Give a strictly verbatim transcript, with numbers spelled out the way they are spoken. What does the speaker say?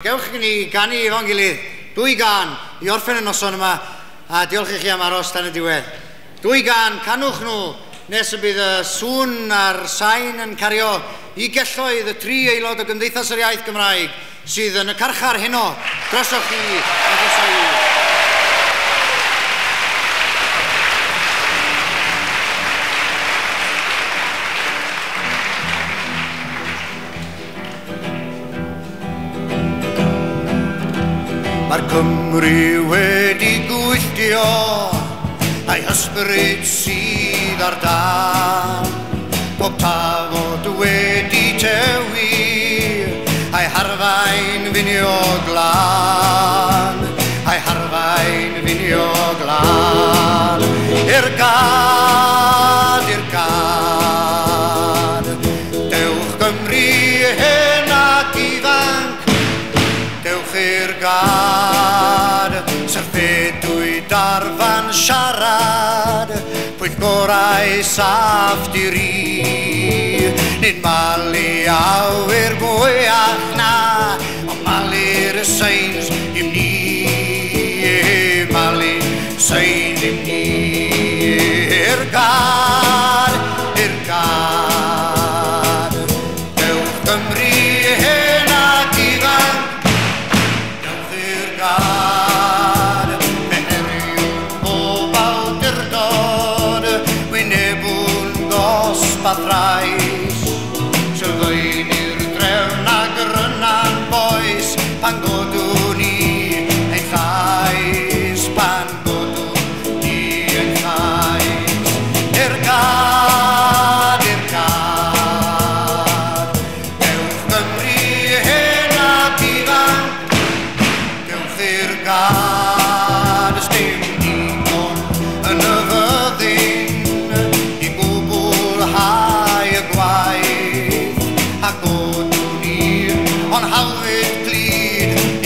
Gewch i ni ganu efo'n gilydd, dwy gan I orffen y noson yma a diolch I chi am aros dan y diwedd. Dwy gan, canwch nhw nes y bydd y sŵn a'r sain yn cario I gelloedd y tri aelod o Gymdeithas yr Iaith Gymraeg sydd yn y carchar heno drosoch chi ac os o'i. Mae'r Cymru wedi gwylltio a'i hysbryd sydd ar dan. Pob tafod wedi tewi a'i harfain finio glan. A'i harfain finio glan. I'r gad, i'r gad. Dewch Gymru hen ac ifanc. Dewch i'r gad. Darfan siarad, pwyll gorau saff diri. Nid malu awyr mwyach na, ond malu'r sains dim ni. Malu sains dim ni. I'r gad, i'r gad. Dewch Gymru hen ac ifanc. Dewch i'r gad. Pathrais, sylfaen i'r drefn ag rynan boes pan godwn I ein llais, pan godwn I ein llais. I'r gad, i'r gad. Dewch Gymru hen ac ifanc. Dewch i'r gad. Ysdim digon yn y fyddin I gwbl hau y gwaith a godwn I ond hawdd glyd